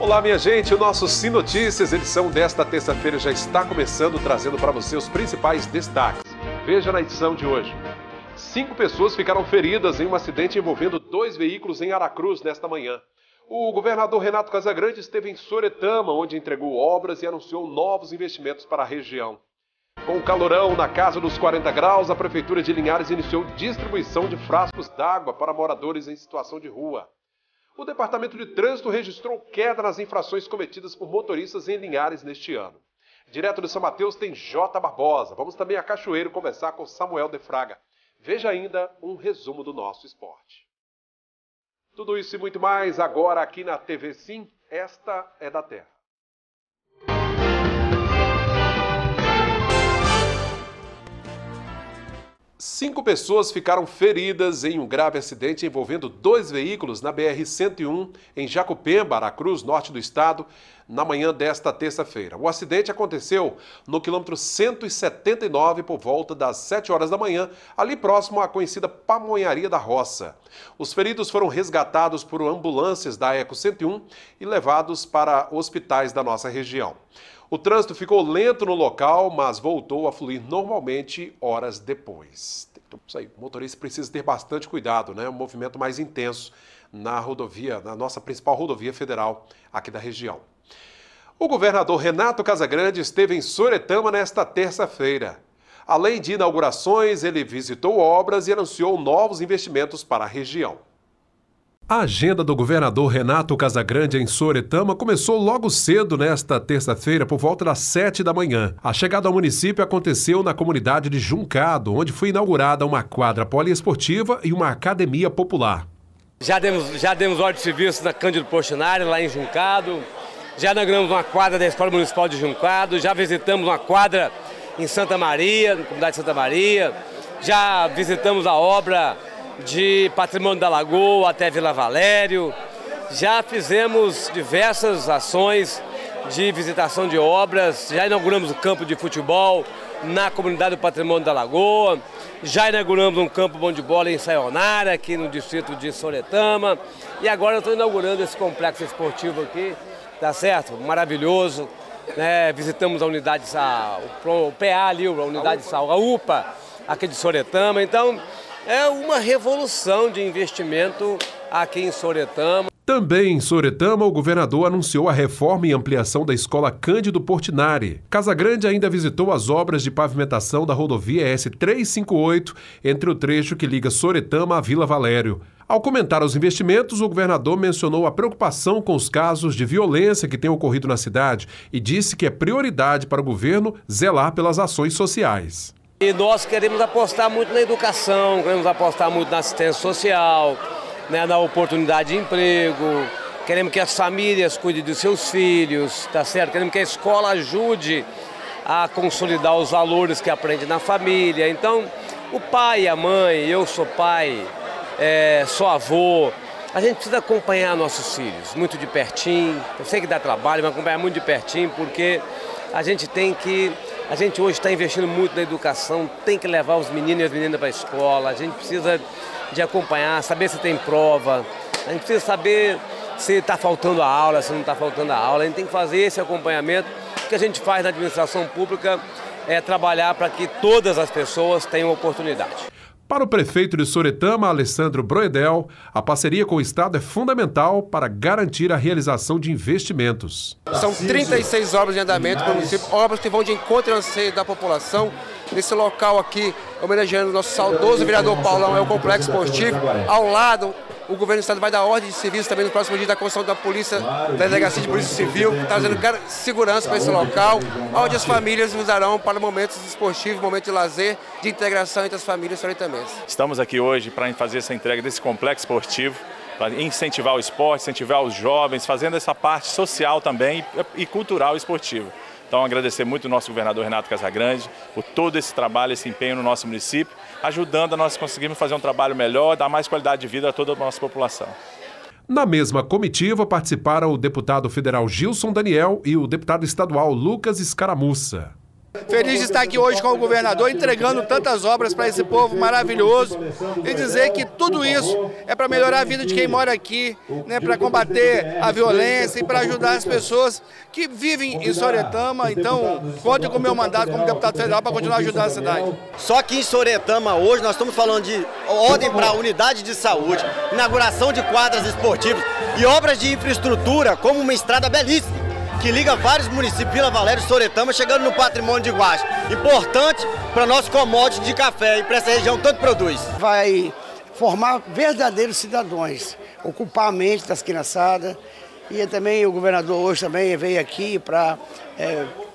Olá, minha gente, o nosso SIM Notícias, edição desta terça-feira, já está começando, trazendo para você os principais destaques. Veja na edição de hoje. 5 pessoas ficaram feridas em um acidente envolvendo 2 veículos em Aracruz nesta manhã. O governador Renato Casagrande esteve em Soretama, onde entregou obras e anunciou novos investimentos para a região. Com o calorão na casa dos 40 graus, a prefeitura de Linhares iniciou distribuição de frascos d'água para moradores em situação de rua. O Departamento de Trânsito registrou queda nas infrações cometidas por motoristas em Linhares neste ano. Direto de São Mateus tem Jota Barbosa. Vamos também a Cachoeiro conversar com Samuel De Fraga. Veja ainda um resumo do nosso esporte. Tudo isso e muito mais agora aqui na TV Sim. Esta é da Terra. Cinco pessoas ficaram feridas em um grave acidente envolvendo 2 veículos na BR-101 em Jacupemba, Aracruz, norte do estado, na manhã desta terça-feira. O acidente aconteceu no quilômetro 179 por volta das 7 horas da manhã, ali próximo à conhecida Pamonharia da Roça. Os feridos foram resgatados por ambulâncias da Eco-101 e levados para hospitais da nossa região. O trânsito ficou lento no local, mas voltou a fluir normalmente horas depois. O motorista precisa ter bastante cuidado, né? Um movimento mais intenso na rodovia, na nossa principal rodovia federal aqui da região. O governador Renato Casagrande esteve em Soretama nesta terça-feira. Além de inaugurações, ele visitou obras e anunciou novos investimentos para a região. A agenda do governador Renato Casagrande em Soretama começou logo cedo nesta terça-feira, por volta das 7 da manhã. A chegada ao município aconteceu na comunidade de Juncado, onde foi inaugurada uma quadra poliesportiva e uma academia popular. Já demos ordem de serviço na Cândido Portinari, lá em Juncado. Já inauguramos uma quadra da Escola Municipal de Juncado. Já visitamos uma quadra em Santa Maria, na comunidade de Santa Maria. Já visitamos a obra de Patrimônio da Lagoa até Vila Valério. Já fizemos diversas ações de visitação de obras, já inauguramos um campo de futebol na comunidade do Patrimônio da Lagoa, já inauguramos um campo bom de bola em Sayonara, aqui no distrito de Soretama, e agora eu estou inaugurando esse complexo esportivo aqui, tá certo? Maravilhoso, né? Visitamos a unidade, o PA ali, a unidade de saúde, a UPA, aqui de Soretama, então é uma revolução de investimento aqui em Soretama. Também em Soretama, o governador anunciou a reforma e ampliação da escola Cândido Portinari. Casagrande ainda visitou as obras de pavimentação da rodovia S358, entre o trecho que liga Soretama à Vila Valério. Ao comentar os investimentos, o governador mencionou a preocupação com os casos de violência que têm ocorrido na cidade e disse que é prioridade para o governo zelar pelas ações sociais. E nós queremos apostar muito na educação, queremos apostar muito na assistência social, né, na oportunidade de emprego, queremos que as famílias cuidem dos seus filhos, tá certo? Queremos que a escola ajude a consolidar os valores que aprende na família. Então, o pai, a mãe, eu sou pai, sou avô, a gente precisa acompanhar nossos filhos muito de pertinho. Eu sei que dá trabalho, mas acompanhar muito de pertinho, porque a gente hoje está investindo muito na educação, tem que levar os meninos e as meninas para a escola, a gente precisa de acompanhar, saber se tem prova, a gente precisa saber se está faltando a aula, se não está faltando a aula, a gente tem que fazer esse acompanhamento. O que a gente faz na administração pública é trabalhar para que todas as pessoas tenham oportunidade. Para o prefeito de Soretama, Alessandro Broedel, a parceria com o Estado é fundamental para garantir a realização de investimentos. São 36 obras de andamento para o município, obras que vão de encontro e anseio da população. Nesse local aqui, homenageando o nosso saudoso vereador Paulão, é o complexo esportivo. Ao lado, o governo do Estado vai dar ordem de serviço também no próximo dia da construção da polícia, da delegacia de polícia civil, que está trazendo segurança para esse local, onde as famílias usarão para momentos esportivos, momentos de lazer, de integração entre as famílias soretamensas. Estamos aqui hoje para fazer essa entrega desse complexo esportivo, para incentivar o esporte, incentivar os jovens, fazendo essa parte social também e cultural e esportiva. Então, agradecer muito o nosso governador Renato Casagrande por todo esse trabalho, esse empenho no nosso município, ajudando a nós conseguirmos fazer um trabalho melhor, dar mais qualidade de vida a toda a nossa população. Na mesma comitiva participaram o deputado federal Gilson Daniel e o deputado estadual Lucas Scaramuça. Feliz de estar aqui hoje com o governador, entregando tantas obras para esse povo maravilhoso e dizer que tudo isso é para melhorar a vida de quem mora aqui, né, para combater a violência e para ajudar as pessoas que vivem em Soretama. Então, contem com o meu mandato como deputado federal para continuar ajudando a cidade. Só que em Soretama, hoje, nós estamos falando de ordem para a unidade de saúde, inauguração de quadras esportivas e obras de infraestrutura, como uma estrada belíssima, que liga vários municípios, Vila Valério, Soretama, chegando no patrimônio de Iguaçu. Importante para nosso commodity de café e para essa região tanto produz. Vai formar verdadeiros cidadãos, ocupar a mente das criançadas. E também o governador hoje também veio aqui para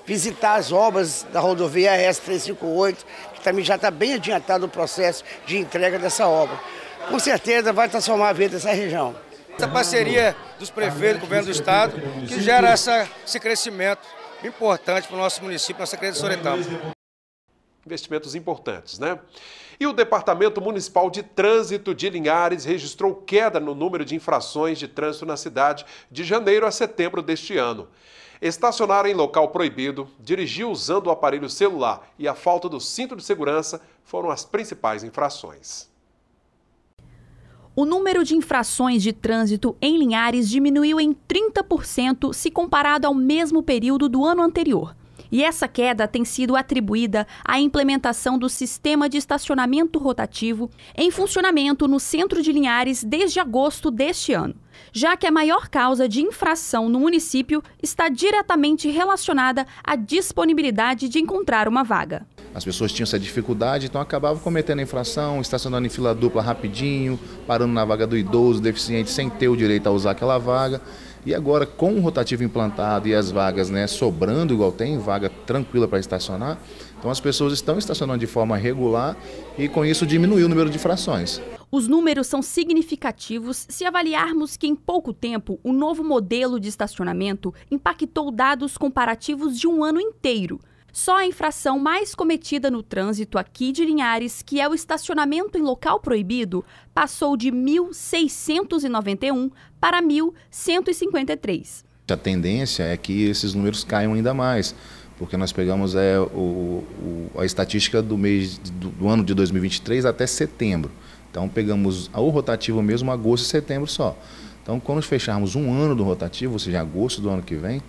visitar as obras da rodovia S358, que também já está bem adiantado o processo de entrega dessa obra. Com certeza vai transformar a vida dessa região. Essa parceria dos prefeitos, do governo do estado, que gera esse crescimento importante para o nosso município, nossa querida Soretama. Investimentos importantes, né? E o Departamento Municipal de Trânsito de Linhares registrou queda no número de infrações de trânsito na cidade de janeiro a setembro deste ano. Estacionar em local proibido, dirigir usando o aparelho celular e a falta do cinto de segurança foram as principais infrações. O número de infrações de trânsito em Linhares diminuiu em 30% se comparado ao mesmo período do ano anterior. E essa queda tem sido atribuída à implementação do sistema de estacionamento rotativo em funcionamento no centro de Linhares desde agosto deste ano, já que a maior causa de infração no município está diretamente relacionada à disponibilidade de encontrar uma vaga. As pessoas tinham essa dificuldade, então acabavam cometendo a infração, estacionando em fila dupla rapidinho, parando na vaga do idoso, deficiente, sem ter o direito a usar aquela vaga. E agora, com o rotativo implantado e as vagas, né, sobrando igual tem, vaga tranquila para estacionar, então as pessoas estão estacionando de forma regular e com isso diminuiu o número de infrações. Os números são significativos se avaliarmos que em pouco tempo o novo modelo de estacionamento impactou dados comparativos de um ano inteiro. Só a infração mais cometida no trânsito aqui de Linhares, que é o estacionamento em local proibido, passou de 1.691 para 1.153. A tendência é que esses números caiam ainda mais, porque nós pegamos a estatística do ano de 2023 até setembro. Então pegamos o rotativo mesmo, agosto e setembro só. Então quando fecharmos um ano do rotativo, ou seja, agosto do ano que vem,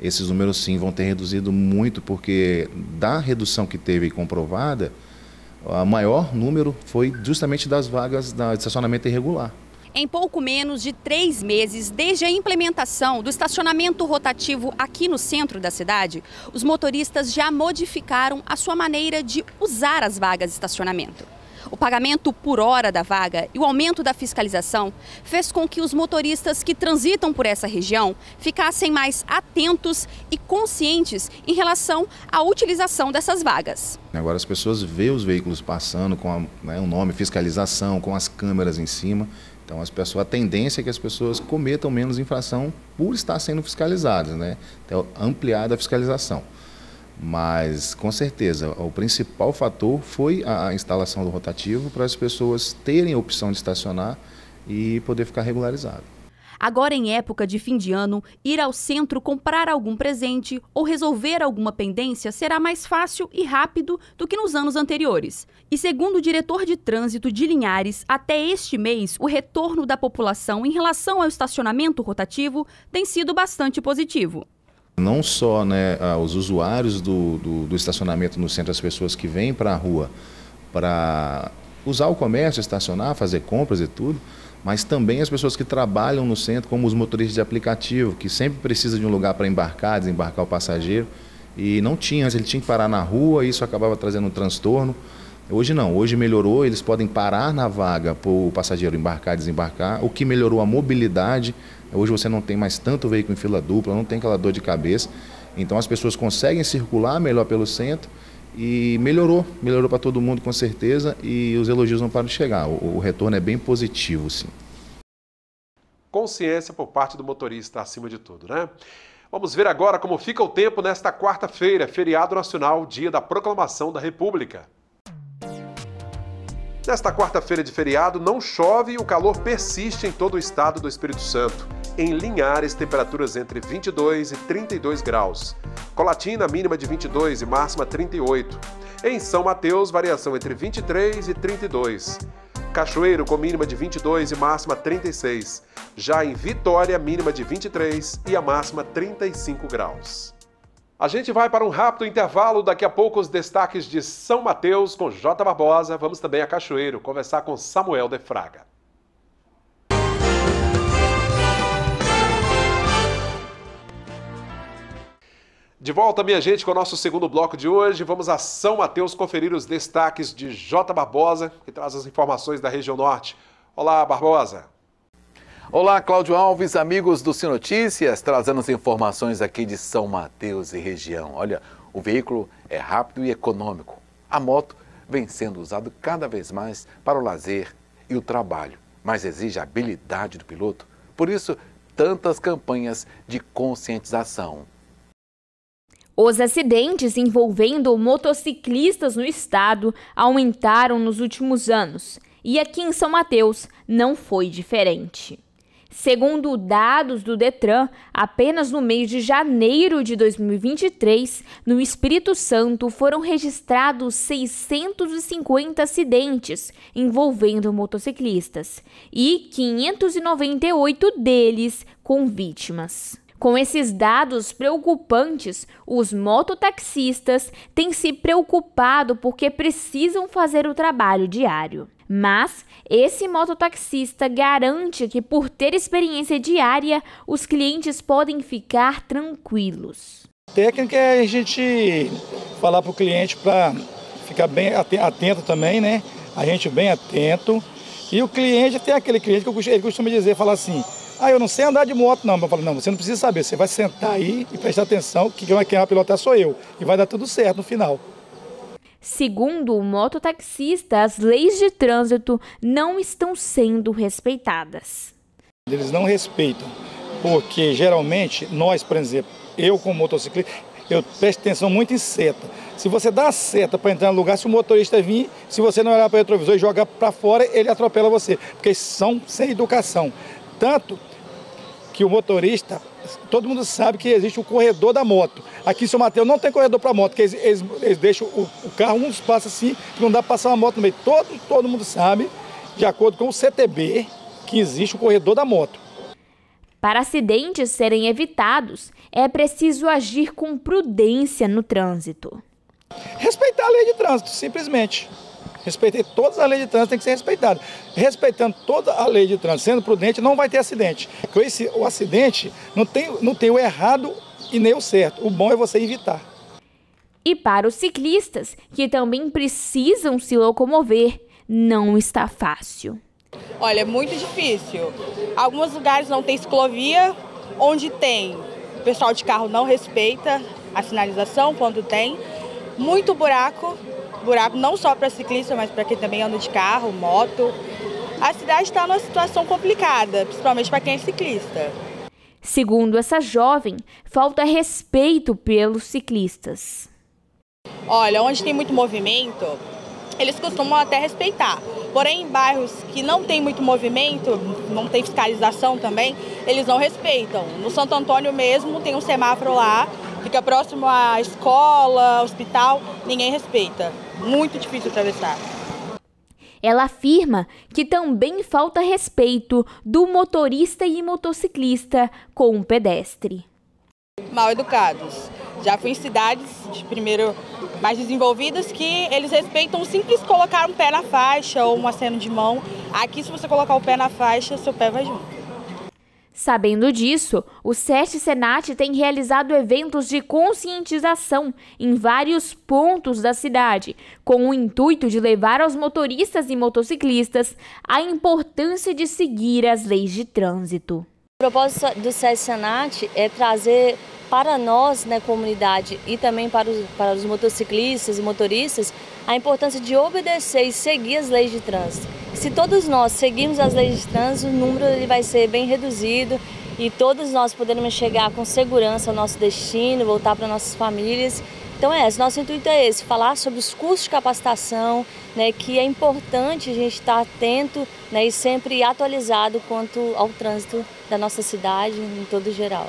esses números sim vão ter reduzido muito, porque da redução que teve comprovada, o maior número foi justamente das vagas de estacionamento irregular. Em pouco menos de 3 meses, desde a implementação do estacionamento rotativo aqui no centro da cidade, os motoristas já modificaram a sua maneira de usar as vagas de estacionamento. O pagamento por hora da vaga e o aumento da fiscalização fez com que os motoristas que transitam por essa região ficassem mais atentos e conscientes em relação à utilização dessas vagas. Agora as pessoas veem os veículos passando com o nome fiscalização, com as câmeras em cima. Então a tendência é que as pessoas cometam menos infração por estar sendo fiscalizadas, né? Então ampliada a fiscalização. Mas, com certeza, o principal fator foi a instalação do rotativo para as pessoas terem a opção de estacionar e poder ficar regularizado. Agora, em época de fim de ano, ir ao centro comprar algum presente ou resolver alguma pendência será mais fácil e rápido do que nos anos anteriores. E segundo o diretor de trânsito de Linhares, até este mês, o retorno da população em relação ao estacionamento rotativo tem sido bastante positivo. Não só, né, os usuários do estacionamento no centro, as pessoas que vêm para a rua para usar o comércio, estacionar, fazer compras e tudo, mas também as pessoas que trabalham no centro, como os motoristas de aplicativo, que sempre precisam de um lugar para embarcar, desembarcar o passageiro, e não tinha, ele tinha que parar na rua, e isso acabava trazendo um transtorno. Hoje não, hoje melhorou, eles podem parar na vaga para o passageiro embarcar e desembarcar, o que melhorou a mobilidade. Hoje você não tem mais tanto veículo em fila dupla, não tem aquela dor de cabeça, então as pessoas conseguem circular melhor pelo centro e melhorou para todo mundo com certeza, e os elogios não param de chegar, o retorno é bem positivo, sim. Consciência por parte do motorista acima de tudo, né? Vamos ver agora como fica o tempo nesta quarta-feira, feriado nacional, dia da Proclamação da República. Nesta quarta-feira de feriado, não chove e o calor persiste em todo o estado do Espírito Santo. Em Linhares, temperaturas entre 22 e 32 graus. Colatina, mínima de 22 e máxima 38. Em São Mateus, variação entre 23 e 32. Cachoeiro, com mínima de 22 e máxima 36. Já em Vitória, mínima de 23 e a máxima 35 graus. A gente vai para um rápido intervalo, daqui a pouco os destaques de São Mateus com Jota Barbosa. Vamos também a Cachoeiro conversar com Samuel De Fraga. De volta, minha gente, com o nosso segundo bloco de hoje. Vamos a São Mateus conferir os destaques de Jota Barbosa, que traz as informações da região norte. Olá, Barbosa. Olá, Cláudio Alves, amigos do SIM Notícias, trazendo as informações aqui de São Mateus e região. Olha, o veículo é rápido e econômico. A moto vem sendo usada cada vez mais para o lazer e o trabalho, mas exige a habilidade do piloto. Por isso, tantas campanhas de conscientização. Os acidentes envolvendo motociclistas no estado aumentaram nos últimos anos e aqui em São Mateus não foi diferente. Segundo dados do Detran, apenas no mês de janeiro de 2023, no Espírito Santo foram registrados 650 acidentes envolvendo motociclistas e 598 deles com vítimas. Com esses dados preocupantes, os mototaxistas têm se preocupado porque precisam fazer o trabalho diário. Mas esse mototaxista garante que, por ter experiência diária, os clientes podem ficar tranquilos. A técnica é a gente falar para o cliente para ficar bem atento também, né? A gente bem atento. E o cliente, até aquele cliente que ele costuma dizer, falar assim... Ah, eu não sei andar de moto, não. Eu falo, não, você não precisa saber. Você vai sentar aí e prestar atenção que quem vai pilotar sou eu. E vai dar tudo certo no final. Segundo o mototaxista, as leis de trânsito não estão sendo respeitadas. Eles não respeitam, porque geralmente nós, por exemplo, eu como motociclista, eu presto atenção muito em seta. Se você dá a seta para entrar no lugar, se o motorista vir, se você não olhar para o retrovisor e jogar para fora, ele atropela você, porque são sem educação. Tanto que o motorista, todo mundo sabe que existe o corredor da moto. Aqui em São Mateus não tem corredor para moto, porque eles deixam o carro, um passa assim, que não dá para passar uma moto no meio. Todo mundo sabe, de acordo com o CTB, que existe o corredor da moto. Para acidentes serem evitados, é preciso agir com prudência no trânsito. Respeitar a lei de trânsito, simplesmente. Respeitar todas as leis de trânsito, tem que ser respeitado. Respeitando toda a lei de trânsito, sendo prudente, não vai ter acidente. Porque o acidente não tem o errado e nem o certo. O bom é você evitar. E para os ciclistas, que também precisam se locomover, não está fácil. Olha, é muito difícil. Alguns lugares não tem ciclovia, onde tem. O pessoal de carro não respeita a sinalização quando tem. Muito buraco não só para ciclista, mas para quem também anda de carro, moto. A cidade está numa situação complicada, principalmente para quem é ciclista. Segundo essa jovem, falta respeito pelos ciclistas. Olha, onde tem muito movimento, eles costumam até respeitar. Porém, em bairros que não tem muito movimento, não tem fiscalização também, eles não respeitam. No Santo Antônio mesmo tem um semáforo lá, fica próximo à escola, hospital, ninguém respeita. Muito difícil atravessar. Ela afirma que também falta respeito do motorista e motociclista com o pedestre. Mal educados. Já fui em cidades de primeiro mais desenvolvidas que eles respeitam simples colocar um pé na faixa ou um aceno de mão. Aqui, se você colocar o pé na faixa, seu pé vai junto. Sabendo disso, o SESC Senat tem realizado eventos de conscientização em vários pontos da cidade, com o intuito de levar aos motoristas e motociclistas a importância de seguir as leis de trânsito. O propósito do SESC Senat é trazer para nós, né, comunidade, e também para os motociclistas e motoristas, a importância de obedecer e seguir as leis de trânsito. Se todos nós seguirmos as leis de trânsito, o número ele vai ser bem reduzido e todos nós poderemos chegar com segurança ao nosso destino, voltar para nossas famílias. Então nosso intuito é esse, falar sobre os cursos de capacitação, né, que é importante a gente estar atento, né, e sempre atualizado quanto ao trânsito da nossa cidade em todo geral.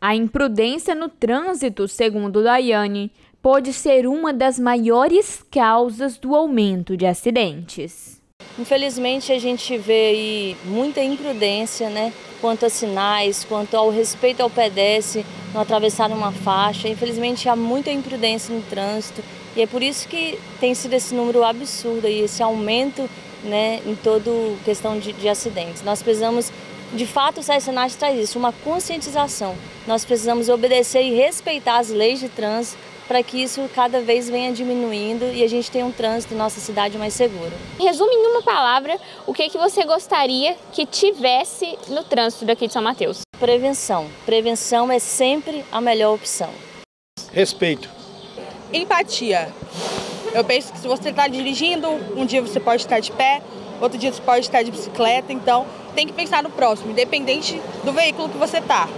A imprudência no trânsito, segundo Daiane, pode ser uma das maiores causas do aumento de acidentes. Infelizmente, a gente vê aí muita imprudência, né? Quanto a sinais, quanto ao respeito ao pedestre, não atravessar uma faixa. Infelizmente, há muita imprudência no trânsito e é por isso que tem sido esse número absurdo aí, esse aumento, né, em toda questão de acidentes. Nós precisamos, de fato, o SESC Senat traz isso, uma conscientização. Nós precisamos obedecer e respeitar as leis de trânsito para que isso cada vez venha diminuindo e a gente tenha um trânsito em nossa cidade mais seguro. Resume em uma palavra, o que é que você gostaria que tivesse no trânsito daqui de São Mateus? Prevenção. Prevenção é sempre a melhor opção. Respeito. Empatia. Eu penso que se você está dirigindo, um dia você pode estar de pé, outro dia você pode estar de bicicleta, então tem que pensar no próximo, independente do veículo que você está.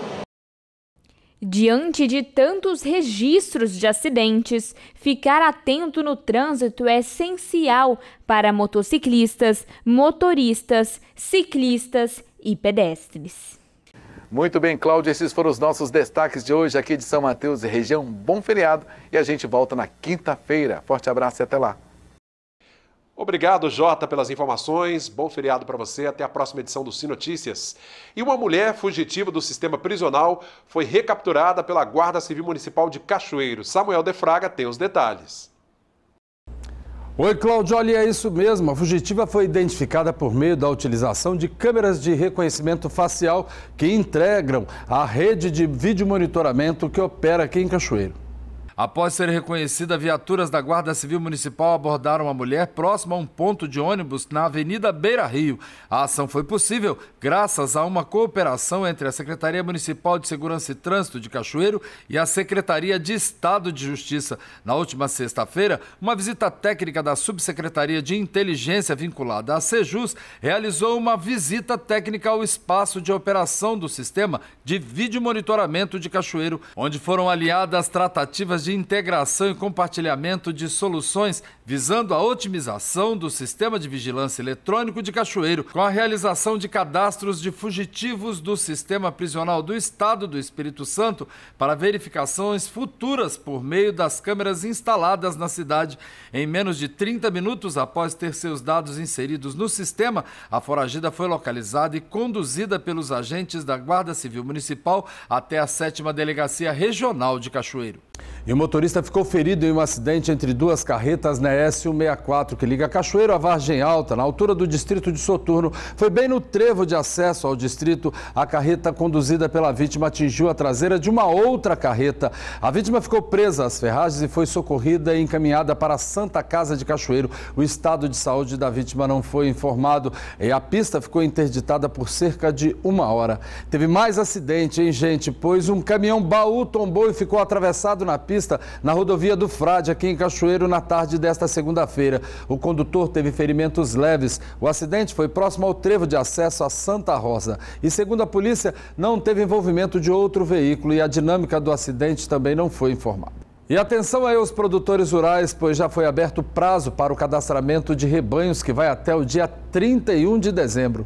Diante de tantos registros de acidentes, ficar atento no trânsito é essencial para motociclistas, motoristas, ciclistas e pedestres. Muito bem, Cláudio, esses foram os nossos destaques de hoje aqui de São Mateus e região. Bom feriado e a gente volta na quinta-feira. Forte abraço e até lá. Obrigado, Jota, pelas informações. Bom feriado para você. Até a próxima edição do SIM Notícias. E uma mulher fugitiva do sistema prisional foi recapturada pela Guarda Civil Municipal de Cachoeiro. Samuel De Fraga tem os detalhes. Oi, Cláudio. Olha, é isso mesmo. A fugitiva foi identificada por meio da utilização de câmeras de reconhecimento facial que integram a rede de videomonitoramento que opera aqui em Cachoeiro. Após ser reconhecida, viaturas da Guarda Civil Municipal abordaram a mulher próxima a um ponto de ônibus na Avenida Beira Rio. A ação foi possível graças a uma cooperação entre a Secretaria Municipal de Segurança e Trânsito de Cachoeiro e a Secretaria de Estado de Justiça. Na última sexta-feira, uma visita técnica da Subsecretaria de Inteligência vinculada à SEJUS realizou uma visita técnica ao espaço de operação do sistema de videomonitoramento de Cachoeiro, onde foram aliadas tratativas de integração e compartilhamento de soluções visando a otimização do sistema de vigilância eletrônico de Cachoeiro, com a realização de cadastros de fugitivos do sistema prisional do Estado do Espírito Santo para verificações futuras por meio das câmeras instaladas na cidade. Em menos de 30 minutos após ter seus dados inseridos no sistema, a foragida foi localizada e conduzida pelos agentes da Guarda Civil Municipal até a 7ª Delegacia Regional de Cachoeiro. E o motorista ficou ferido em um acidente entre duas carretas na S164, que liga Cachoeiro à Vargem Alta, na altura do distrito de Soturno. Foi bem no trevo de acesso ao distrito. A carreta conduzida pela vítima atingiu a traseira de uma outra carreta. A vítima ficou presa às ferragens e foi socorrida e encaminhada para a Santa Casa de Cachoeiro. O estado de saúde da vítima não foi informado e a pista ficou interditada por cerca de uma hora. Teve mais acidente, hein, gente? Pois um caminhão baú tombou e ficou atravessado na pista na rodovia do Frade, aqui em Cachoeiro, na tarde desta segunda-feira. O condutor teve ferimentos leves. O acidente foi próximo ao trevo de acesso à Santa Rosa. E, segundo a polícia, não teve envolvimento de outro veículo e a dinâmica do acidente também não foi informada. E atenção aí aos produtores rurais, pois já foi aberto o prazo para o cadastramento de rebanhos, que vai até o dia 31 de dezembro.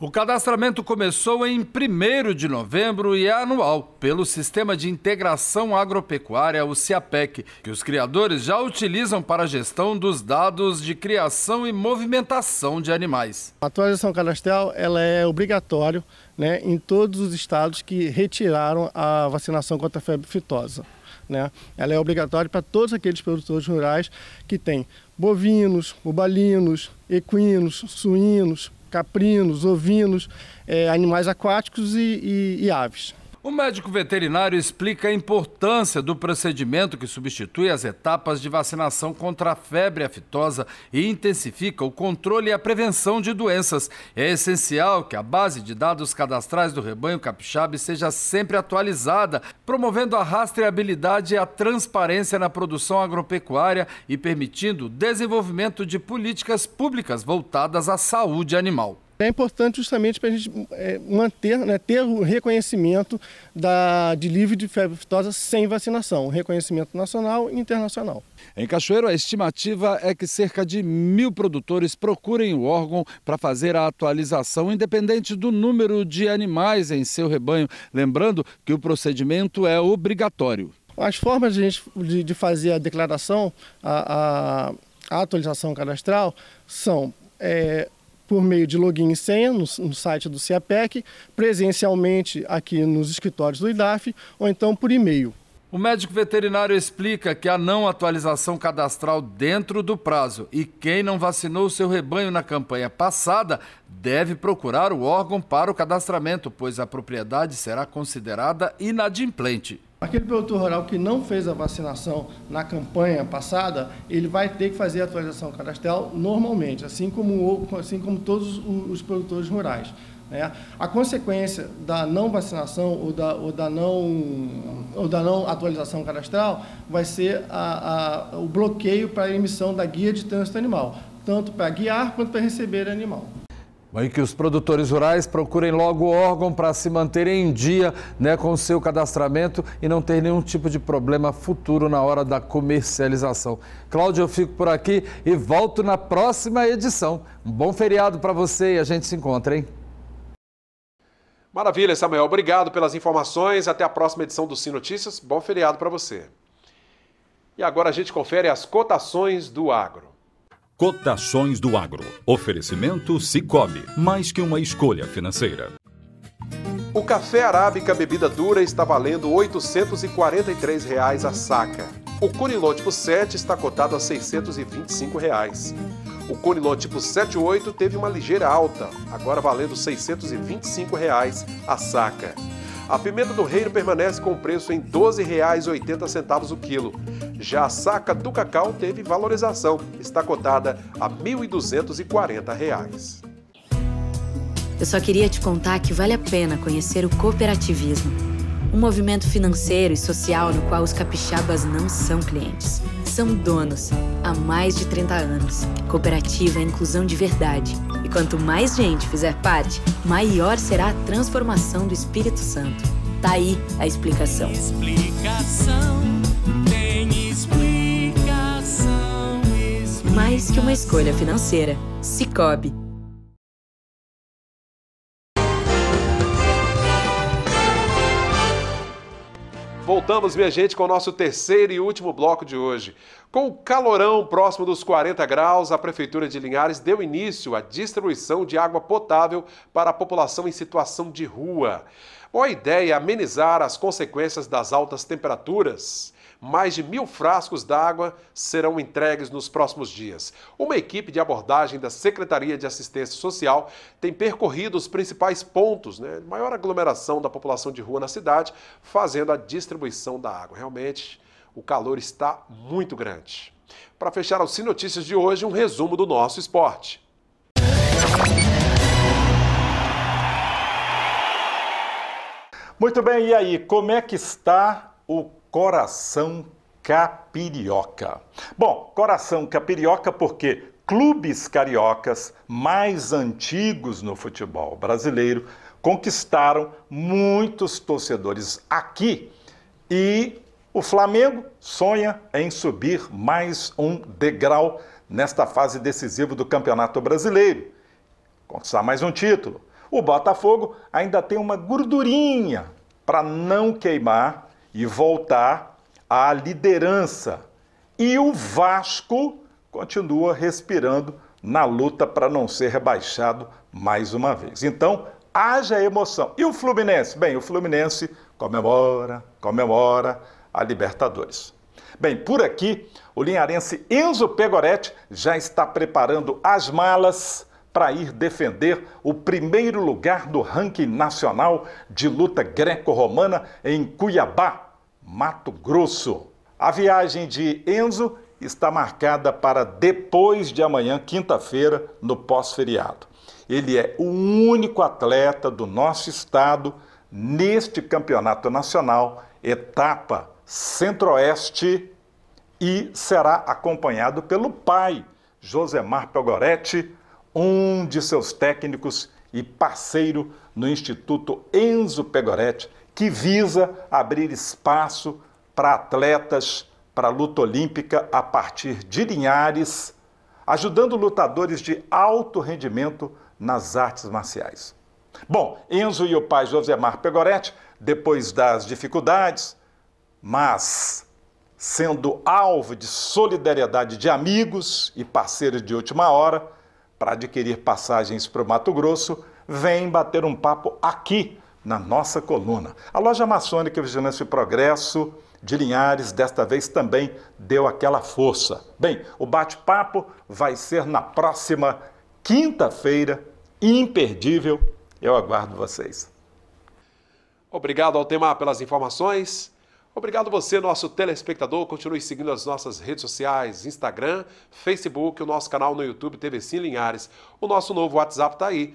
O cadastramento começou em 1º de novembro e é anual, pelo Sistema de Integração Agropecuária, o SIAPEC, que os criadores já utilizam para a gestão dos dados de criação e movimentação de animais. A atualização cadastral ela é obrigatória, né, em todos os estados que retiraram a vacinação contra a febre aftosa, né? Ela é obrigatória para todos aqueles produtores rurais que têm bovinos, bubalinos, equinos, suínos, caprinos, ovinos, animais aquáticos e aves. O médico veterinário explica a importância do procedimento que substitui as etapas de vacinação contra a febre aftosa e intensifica o controle e a prevenção de doenças. É essencial que a base de dados cadastrais do rebanho capixaba seja sempre atualizada, promovendo a rastreabilidade e a transparência na produção agropecuária e permitindo o desenvolvimento de políticas públicas voltadas à saúde animal. É importante justamente para a gente manter, né, ter o reconhecimento de livre de febre aftosa sem vacinação, um reconhecimento nacional e internacional. Em Cachoeiro, a estimativa é que cerca de 1.000 produtores procurem o órgão para fazer a atualização, independente do número de animais em seu rebanho. Lembrando que o procedimento é obrigatório. As formas de fazer a declaração, a atualização cadastral, são por meio de login e senha no site do SIAPEC, presencialmente aqui nos escritórios do IDAF, ou então por e-mail. O médico veterinário explica que a não atualização cadastral dentro do prazo e quem não vacinou seu rebanho na campanha passada deve procurar o órgão para o cadastramento, pois a propriedade será considerada inadimplente. Aquele produtor rural que não fez a vacinação na campanha passada, ele vai ter que fazer a atualização cadastral normalmente, assim como todos os produtores rurais. Né? A consequência da não vacinação ou da não atualização cadastral vai ser o bloqueio para a emissão da guia de trânsito animal, tanto para guiar quanto para receber animal. E que os produtores rurais procurem logo o órgão para se manterem em dia, né, com o seu cadastramento e não ter nenhum tipo de problema futuro na hora da comercialização. Cláudio, eu fico por aqui e volto na próxima edição. Um bom feriado para você e a gente se encontra, hein? Maravilha, Samuel. Obrigado pelas informações. Até a próxima edição do SIM Notícias. Bom feriado para você. E agora a gente confere as cotações do agro. Cotações do Agro. Oferecimento Cicobi, mais que uma escolha financeira. O café arábica bebida dura está valendo R$ 843,00 a saca. O Conilon tipo 7 está cotado a R$ 625,00. O Conilon tipo 78 teve uma ligeira alta, agora valendo R$ 625,00 a saca. A pimenta do reino permanece com preço em R$ 12,80 o quilo. Já a saca do cacau teve valorização, está cotada a R$ 1.240. Eu só queria te contar que vale a pena conhecer o cooperativismo, um movimento financeiro e social no qual os capixabas não são clientes, são donos, há mais de 30 anos. Cooperativa é inclusão de verdade. E quanto mais gente fizer parte, maior será a transformação do Espírito Santo. Tá aí a explicação. Explicação tem explicação. Mais que uma escolha financeira. Cicobi. Voltamos, minha gente, com o nosso terceiro e último bloco de hoje. Com o calorão próximo dos 40 graus, a Prefeitura de Linhares deu início à distribuição de água potável para a população em situação de rua. A ideia é amenizar as consequências das altas temperaturas. Mais de 1.000 frascos d'água serão entregues nos próximos dias. Uma equipe de abordagem da Secretaria de Assistência Social tem percorrido os principais pontos, né, maior aglomeração da população de rua na cidade, fazendo a distribuição da água. Realmente, o calor está muito grande. Para fechar o SIM Notícias de hoje, um resumo do nosso esporte. Muito bem, e aí, como é que está o coração capirioca? Bom, coração capirioca porque clubes cariocas mais antigos no futebol brasileiro conquistaram muitos torcedores aqui e o Flamengo sonha em subir mais um degrau nesta fase decisiva do Campeonato Brasileiro, conquistar mais um título. O Botafogo ainda tem uma gordurinha para não queimar e voltar à liderança. E o Vasco continua respirando na luta para não ser rebaixado mais uma vez. Então, haja emoção. E o Fluminense? Bem, o Fluminense comemora a Libertadores. Bem, por aqui, o linharense Enzo Pegoretti já está preparando as malas para ir defender o primeiro lugar do ranking nacional de luta greco-romana em Cuiabá, Mato Grosso. A viagem de Enzo está marcada para depois de amanhã, quinta-feira, no pós-feriado. Ele é o único atleta do nosso estado neste campeonato nacional, etapa Centro-Oeste, e será acompanhado pelo pai, Josemar Pegoretti, um de seus técnicos e parceiro no Instituto Enzo Pegoretti, que visa abrir espaço para atletas para a luta olímpica a partir de Linhares, ajudando lutadores de alto rendimento nas artes marciais. Bom, Enzo e o pai Josemar Pegoretti, depois das dificuldades, mas sendo alvo de solidariedade de amigos e parceiros de última hora, para adquirir passagens para o Mato Grosso, vem bater um papo aqui na nossa coluna. A loja maçônica Vigilância e Progresso de Linhares, desta vez, também deu aquela força. Bem, o bate-papo vai ser na próxima quinta-feira, imperdível. Eu aguardo vocês. Obrigado, Altemar, pelas informações. Obrigado você, nosso telespectador. Continue seguindo as nossas redes sociais, Instagram, Facebook, o nosso canal no YouTube, TV Sim Linhares. O nosso novo WhatsApp está aí,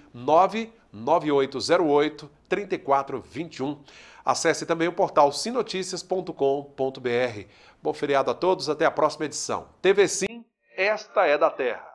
99808-3421. Acesse também o portal simnoticias.com.br. Bom feriado a todos, até a próxima edição. TV Sim, esta é da terra.